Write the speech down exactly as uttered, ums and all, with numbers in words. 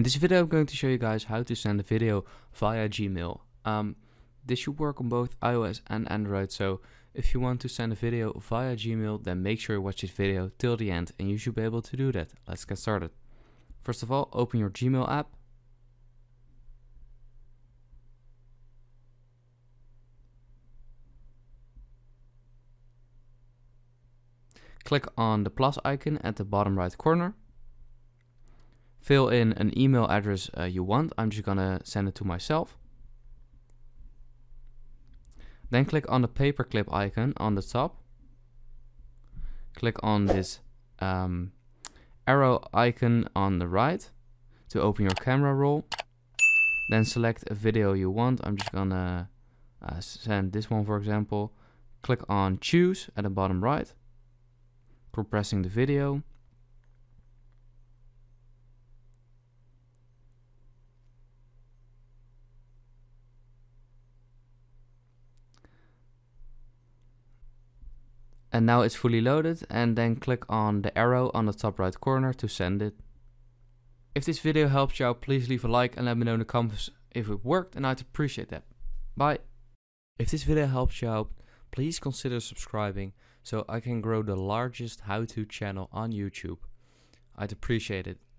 In this video I'm going to show you guys how to send a video via Gmail. Um, this should work on both iOS and Android, so if you want to send a video via Gmail, then make sure you watch this video till the end and you should be able to do that. Let's get started. First of all, open your Gmail app. Click on the plus icon at the bottom right corner. Fill in an email address uh, you want. I'm just gonna send it to myself. Then click on the paperclip icon on the top. Click on this um, arrow icon on the right to open your camera roll. Then select a video you want. I'm just gonna uh, send this one, for example. Click on choose at the bottom right, compressing the video. And now it's fully loaded, and then click on the arrow on the top right corner to send it. If this video helped you out, please leave a like and let me know in the comments if it worked, and I'd appreciate that. Bye! If this video helped you out, please consider subscribing so I can grow the largest how-to channel on YouTube. I'd appreciate it.